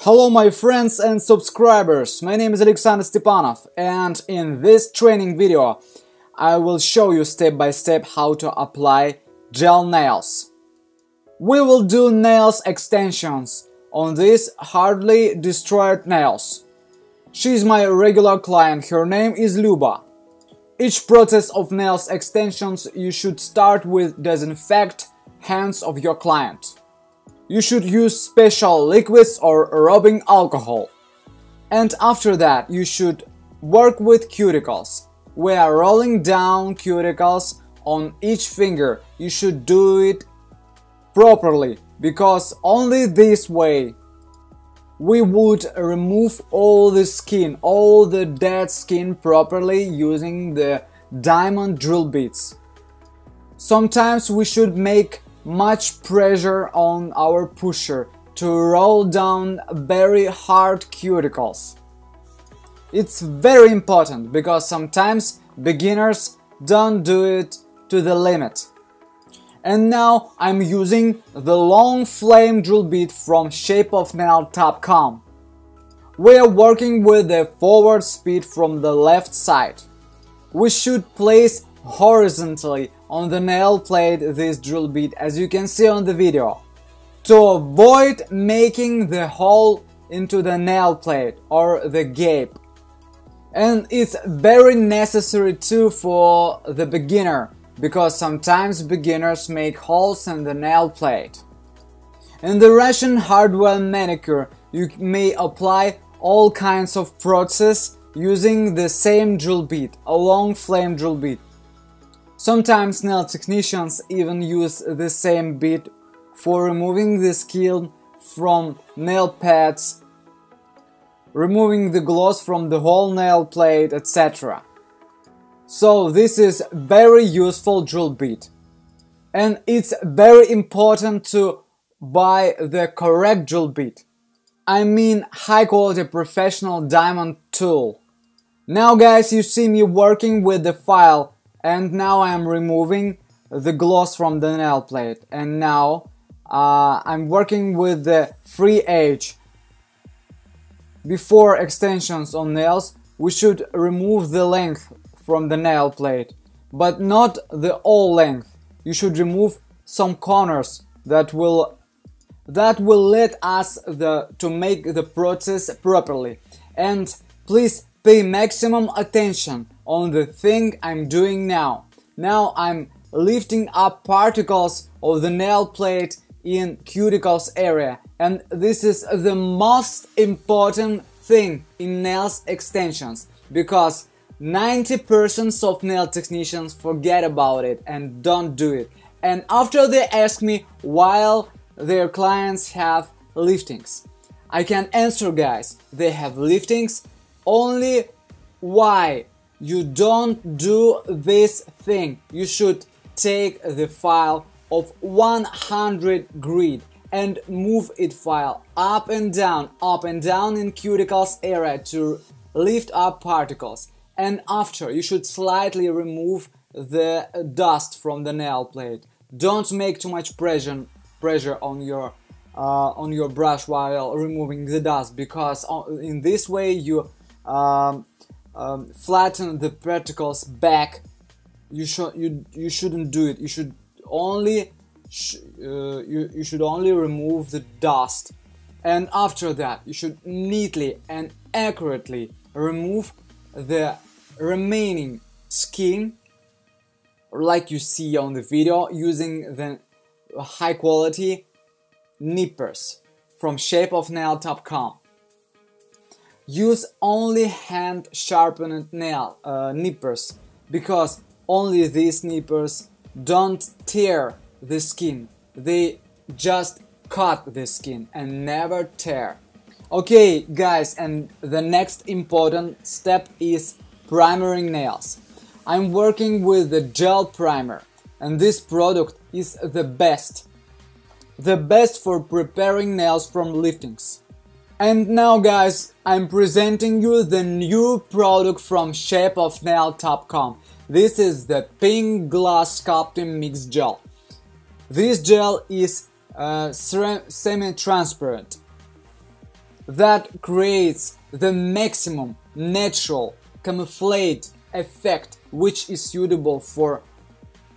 Hello my friends and subscribers, my name is Alexander Stepanov, and in this training video I will show you step by step how to apply gel nails. We will do nails extensions on these hardly destroyed nails. She is my regular client, her name is Luba. Each process of nails extensions you should start with disinfect hands of your client. You should use special liquids or rubbing alcohol. And after that you should work with cuticles. We are rolling down cuticles on each finger. You should do it properly, because only this way we would remove all the skin, all the dead skin properly using the diamond drill bits. Sometimes we should make much pressure on our pusher to roll down very hard cuticles. It's very important because sometimes beginners don't do it to the limit. And now I'm using the long flame drill bit from ShapeOfNailTop. We are working with the forward speed from the left side. We should place horizontally on the nail plate this drill bit, as you can see on the video, to avoid making the hole into the nail plate or the gape. And it's very necessary too for the beginner, because sometimes beginners make holes in the nail plate. In the Russian hardware manicure you may apply all kinds of process using the same drill bit, a long flame drill bit. Sometimes nail technicians even use the same bit for removing the skin from nail pads, removing the gloss from the whole nail plate, etc. So this is very useful drill bit. And it's very important to buy the correct drill bit. I mean high quality professional diamond tool. Now guys, you see me working with the file. And now I'm removing the gloss from the nail plate. And now I'm working with the free edge. Before extensions on nails, we should remove the length from the nail plate, but not the whole length. You should remove some corners that will let us to make the process properly. And please pay maximum attention on the thing I'm doing now. Now I'm lifting up particles of the nail plate in cuticles area, and this is the most important thing in nails extensions, because 90% of nail technicians forget about it and don't do it. And after they ask me why their clients have liftings, I can answer guys, they have liftings only why you don't do this thing. You should take the file of 100 grit and move it file up and down in cuticles area to lift up particles. And after you should slightly remove the dust from the nail plate. Don't make too much pressure on your brush while removing the dust, because in this way you flatten the particles back. You shouldn't do it. You should only you should only remove the dust, and after that you should neatly and accurately remove the remaining skin, like you see on the video, using the high quality nippers from ShapeOfNailTop. Use only hand sharpened nail nippers, because only these nippers don't tear the skin, they just cut the skin and never tear. Okay guys, and the next important step is primering nails. I'm working with the gel primer, and this product is the best for preparing nails from liftings. And now guys, I'm presenting you the new product from ShapeOfNailTop. This is the pink glass sculpting mix gel. This gel is semi-transparent. that creates the maximum natural camouflage effect which is suitable for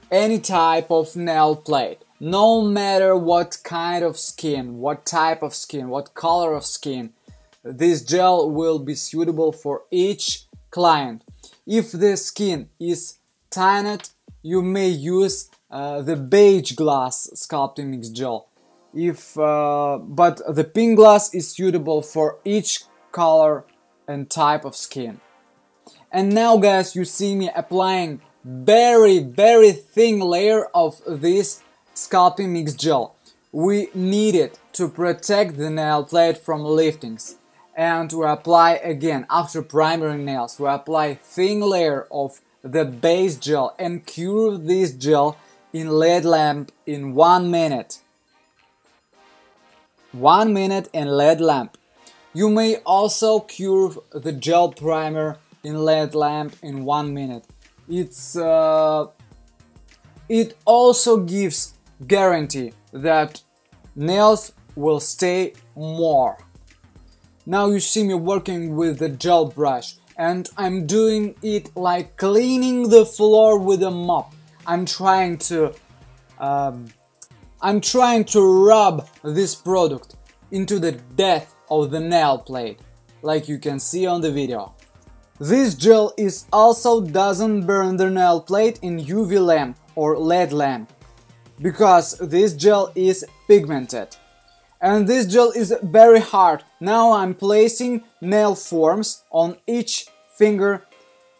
any type of nail plate, no matter what kind of skin, what type of skin, what color of skin. This gel will be suitable for each client. If the skin is tinted, you may use the beige glass sculpting mix gel. But the pink glass is suitable for each color and type of skin. And now, guys, you see me applying very, very thin layer of this sculpting mix gel. We need it to protect the nail plate from liftings. And we apply again, after priming nails, we apply thin layer of the base gel and cure this gel in LED lamp in 1 minute. 1 minute in LED lamp. You may also cure the gel primer in LED lamp in 1 minute. It also gives guarantee that nails will stay more. Now you see me working with the gel brush, and I'm doing it like cleaning the floor with a mop. I'm trying to rub this product into the depth of the nail plate, like you can see on the video. This gel is also doesn't burn the nail plate in UV lamp or LED lamp, because this gel is pigmented. And this gel is very hard. Now I'm placing nail forms on each finger.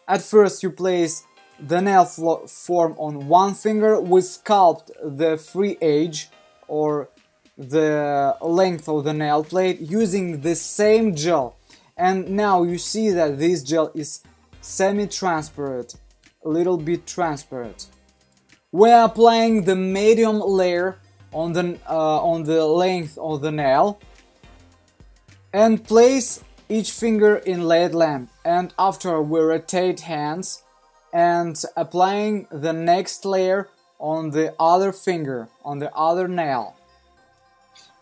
At first you place the nail form on one finger. We sculpt the free edge or the length of the nail plate using the same gel. And now you see that this gel is semi-transparent, a little bit transparent. We're applying the medium layer on the length of the nail and place each finger in LED lamp, and after we rotate hands and applying the next layer on the other finger, on the other nail.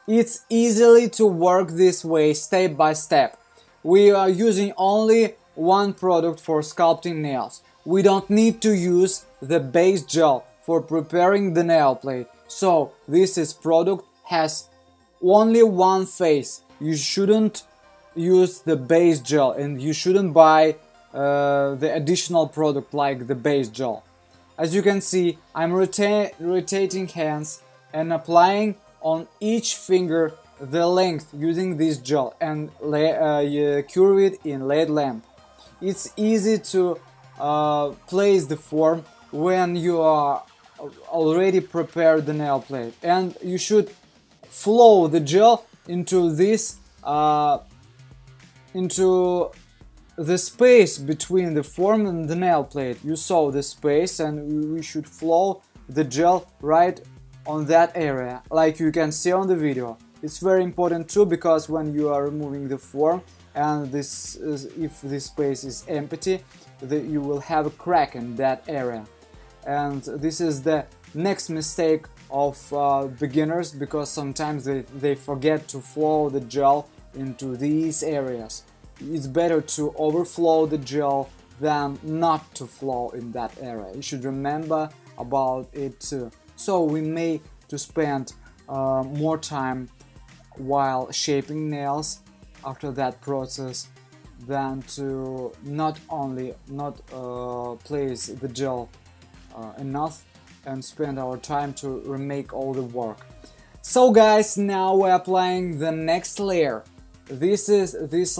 It's easily to work this way step by step. We are using only one product for sculpting nails. We don't need to use the base gel for preparing the nail plate. So this product has only one face. You shouldn't use the base gel and you shouldn't buy the additional product like the base gel. As you can see, I'm rotating hands and applying on each finger the length using this gel and cure it in LED lamp. It's easy to place the form when you are already prepared the nail plate, and you should flow the gel into this into the space between the form and the nail plate. You saw the space, and we should flow the gel right on that area, like you can see on the video. It's very important too, because when you are removing the form and this if this space is empty, you will have a crack in that area. And this is the next mistake of beginners, because sometimes they forget to flow the gel into these areas. It's better to overflow the gel than not to flow in that area. You should remember about it too. So we may to spend more time while shaping nails after that process than to not only place the gel enough and spend our time to remake all the work. So guys, now we're applying the next layer. This sculpting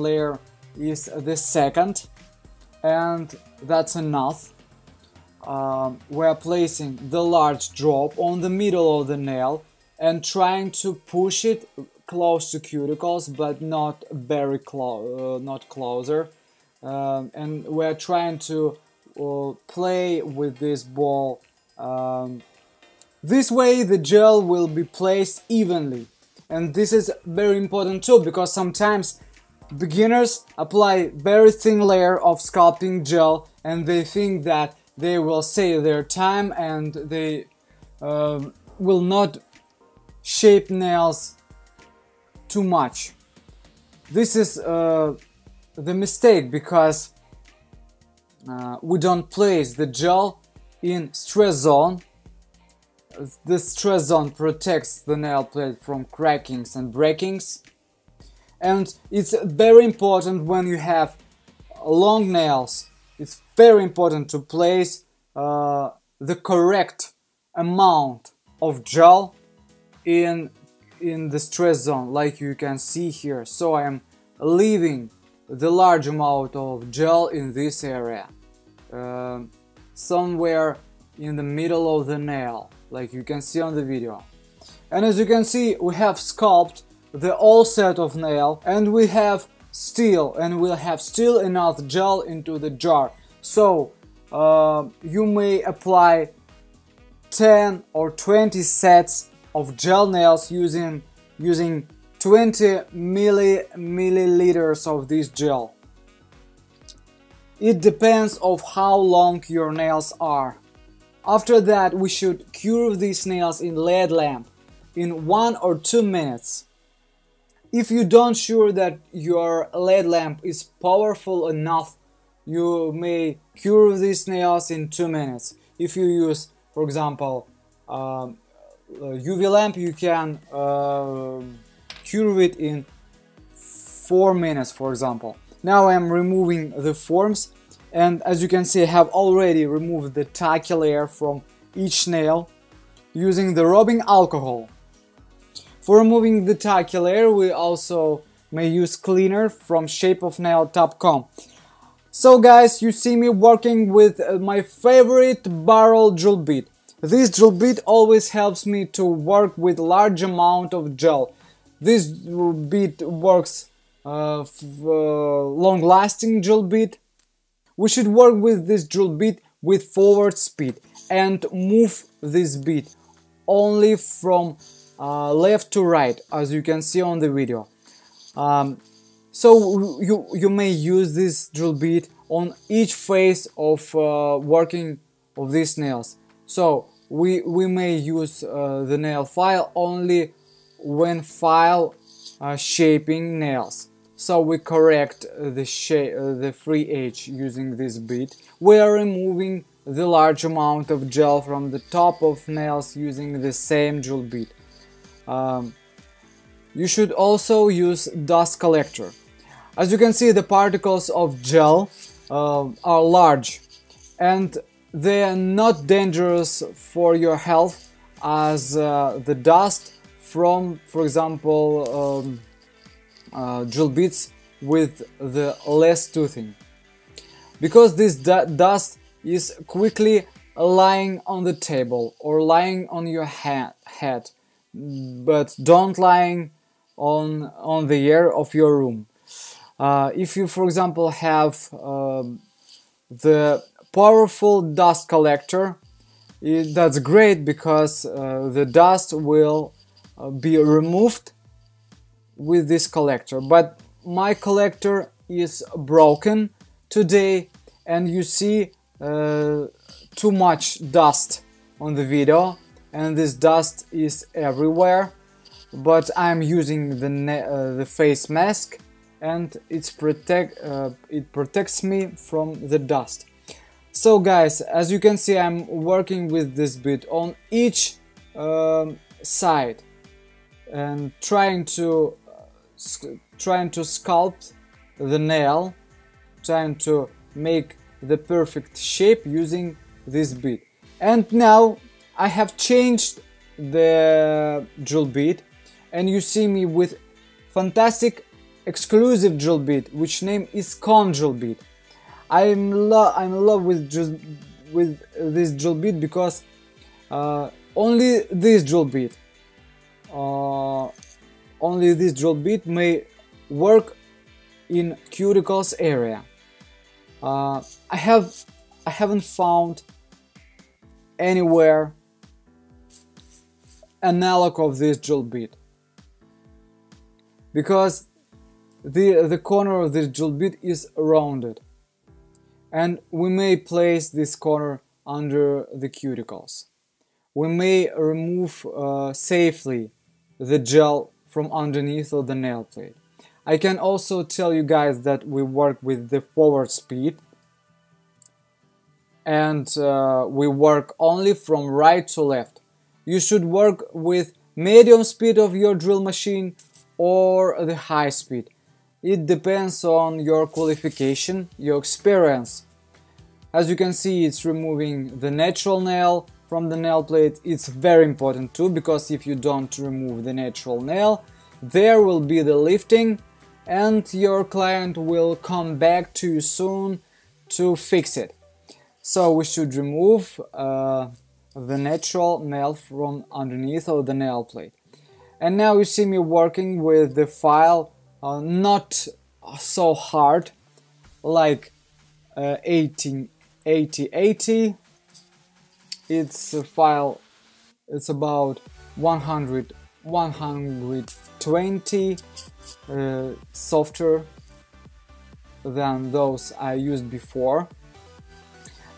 layer is the second, and that's enough. We're placing the large drop on the middle of the nail and trying to push it close to cuticles, but not very close, not closer. And we're trying to play with this ball. This way the gel will be placed evenly. And this is very important too, because sometimes beginners apply very thin layer of sculpting gel and they think that they will save their time and they will not shape nails too much. This is the mistake, because we don't place the gel in stress zone. The stress zone protects the nail plate from crackings and breakings. And it's very important when you have long nails, it's very important to place the correct amount of gel in the stress zone, like you can see here. So I am leaving the large amount of gel in this area, somewhere in the middle of the nail, like you can see on the video. And as you can see, we have sculpted the whole set of nail, and we have still, and we'll have still enough gel into the jar. So you may apply 10 or 20 sets of gel nails using 20 milliliters of this gel. It depends of how long your nails are. After that, we should cure these nails in LED lamp in 1 or 2 minutes. If you don't sure that your LED lamp is powerful enough, you may cure these nails in 2 minutes. If you use, for example, UV lamp, you can cure it in 4 minutes, for example. Now I am removing the forms, and as you can see, I have already removed the tacky layer from each nail using the rubbing alcohol. For removing the tacky layer, we also may use cleaner from shapeofnailtop.com. So guys, you see me working with my favorite barrel drill bit. This drill bit always helps me to work with large amount of gel. This bit works long-lasting drill bit. We should work with this drill bit with forward speed and move this bit only from left to right, as you can see on the video. So you may use this drill bit on each phase of working of these nails. So we may use the nail file only when file shaping nails. So we correct the free edge using this bit. We are removing the large amount of gel from the top of nails using the same drill bit. You should also use dust collector. As you can see, the particles of gel are large, and they are not dangerous for your health, as the dust from, for example, drill bits with the less toothing, because this dust is quickly lying on the table or lying on your head. But don't lying on the air of your room. If you, for example, have the powerful dust collector, that's great, because the dust will be removed with this collector. But my collector is broken today, and you see too much dust on the video. And this dust is everywhere, but I'm using the face mask, and it's it protects me from the dust. So guys, as you can see, I'm working with this bit on each side and trying to sculpt the nail, trying to make the perfect shape using this bit. And now I have changed the drill bit, and you see me with fantastic exclusive drill bit, which name is cone drill bit. I'm in love with this drill bit, because only this drill bit may work in cuticles area. I haven't found anywhere analog of this drill bit, because the corner of this drill bit is rounded, and we may place this corner under the cuticles. We may remove safely the gel from underneath of the nail plate. I can also tell you guys that we work with the forward speed, and we work only from right to left. You should work with medium speed of your drill machine or the high speed. It depends on your qualification, your experience. As you can see, it's removing the natural nail from the nail plate. It's very important too, because if you don't remove the natural nail, there will be the lifting and your client will come back to you soon to fix it. So we should remove the natural nail from underneath of the nail plate. And now you see me working with the file not so hard, like 8080. It's a file, it's about 100-120 softer than those I used before.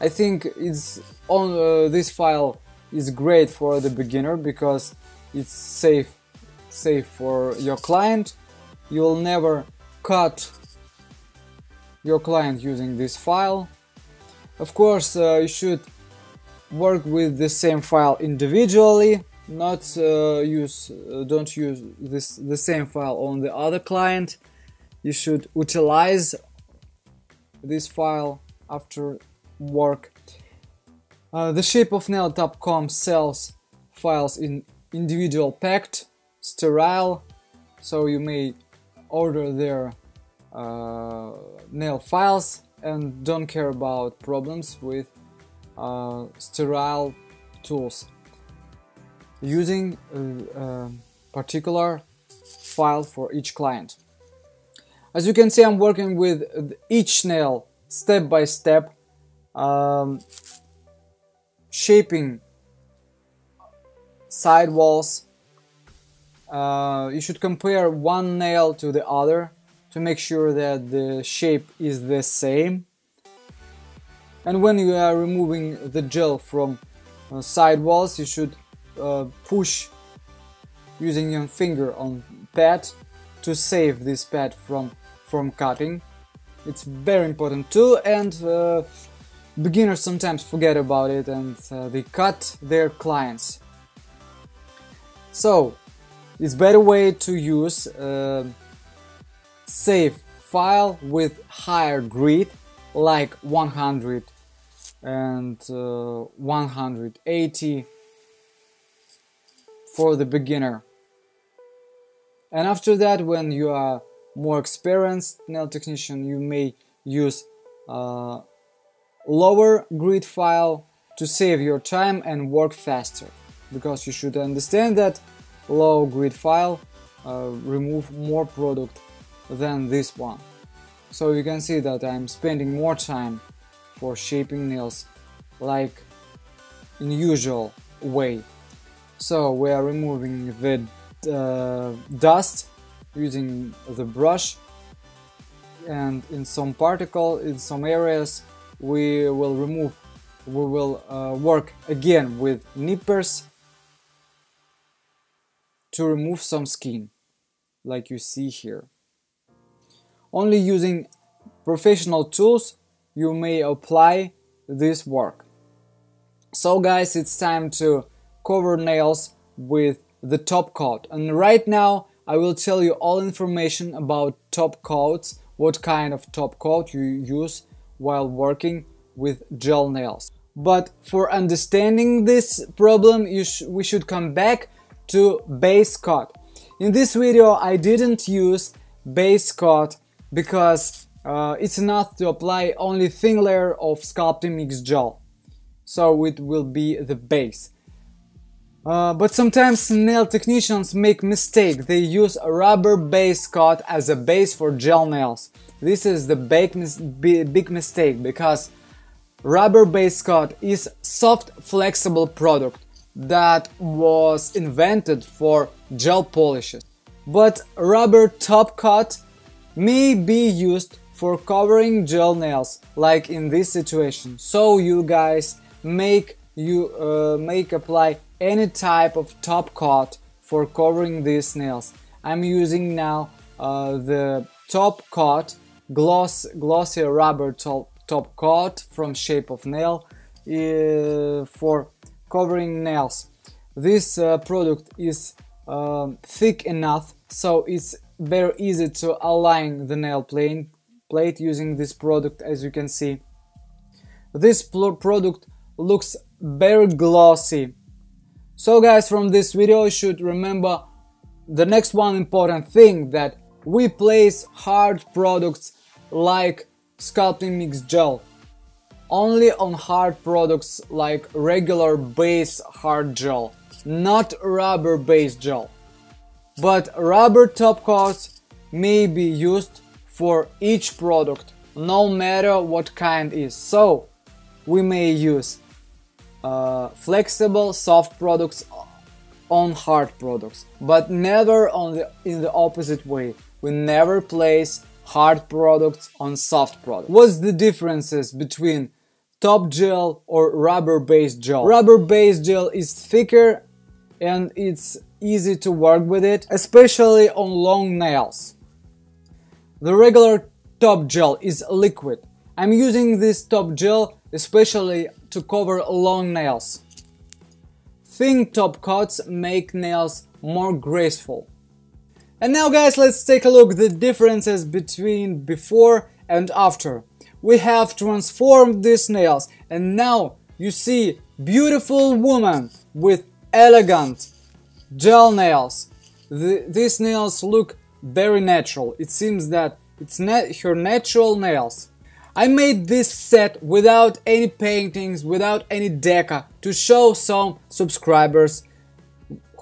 I think it's on this file is great for the beginner because it's safe for your client. You'll never cut your client using this file. Of course, you should work with the same file individually, not don't use the same file on the other client. You should utilize this file after work. The ShapeOfNailTop.com sells files in individual packed, sterile, so you may order their nail files and don't care about problems with sterile tools using a particular file for each client. As you can see, I'm working with each nail step by step, shaping sidewalls. You should compare one nail to the other to make sure that the shape is the same. And when you are removing the gel from sidewalls, you should push using your finger on pad to save this pad from cutting. It's very important too, and beginners sometimes forget about it and they cut their clients. So it's better way to use safe file with higher grit, like 100 and 180 for the beginner. And after that, when you are more experienced nail technician, you may use lower grit file to save your time and work faster, because you should understand that low grit file remove more product than this one. So you can see that I'm spending more time for shaping nails like in usual way. So we are removing the dust using the brush, and in some particle, in some areas, we will remove, we will work again with nippers to remove some skin, like you see here. Only using professional tools you may apply this work. So guys, it's time to cover nails with the top coat, and right now I will tell you all information about top coats, what kind of top coat you use while working with gel nails. But for understanding this problem, we should come back to base coat. In this video I didn't use base coat because it's enough to apply only thin layer of Sculpting Mix gel, so it will be the base. But sometimes nail technicians make mistake. They use a rubber base coat as a base for gel nails. This is the big mistake, because rubber base coat is soft, flexible product that was invented for gel polishes. But rubber top coat may be used for covering gel nails, like in this situation. So you guys make apply any type of top coat for covering these nails. I'm using now the top coat, glossy rubber top coat from Shape of Nail for covering nails. This product is thick enough, so it's very easy to align the nail plate using this product, as you can see. This product looks very glossy. So guys, from this video you should remember the next one important thing, that we place hard products like sculpting mix gel only on hard products like regular base hard gel, not rubber base gel. But rubber top coats may be used for each product, no matter what kind is. So we may use flexible soft products on hard products, but never in the opposite way. We never place hard products on soft products. What's the differences between top gel or rubber base gel? Rubber base gel is thicker and it's easy to work with it, especially on long nails. The regular top gel is liquid. I'm using this top gel especially to cover long nails. Thin top coats make nails more graceful. And now guys, let's take a look at the differences between before and after. We have transformed these nails and now you see beautiful woman with elegant gel nails. These nails look very natural. It seems that it's her natural nails. I made this set without any paintings, without any deca, to show some subscribers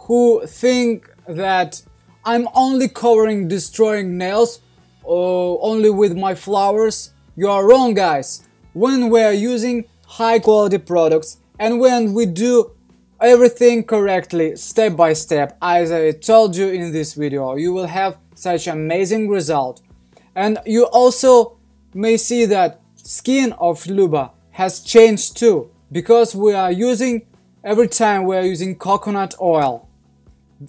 who think that I'm only covering destroying nails only with my flowers. You are wrong, guys. When we are using high quality products and when we do everything correctly, step by step, as I told you in this video, you will have such amazing result. And you also may see that skin of Luba has changed too, because we are using, every time we are using coconut oil,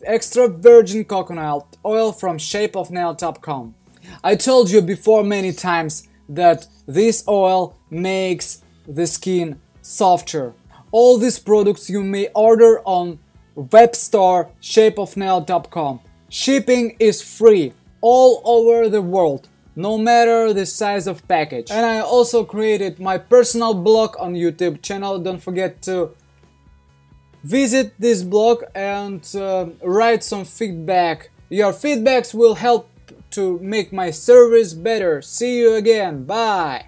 extra virgin coconut oil from shapeofnailtop.com. I told you before many times that this oil makes the skin softer. All these products you may order on web store shapeofnail.com. Shipping is free all over the world, no matter the size of package. And I also created my personal blog on YouTube channel. Don't forget to visit this blog and write some feedback. Your feedbacks will help to make my service better. See you again. Bye.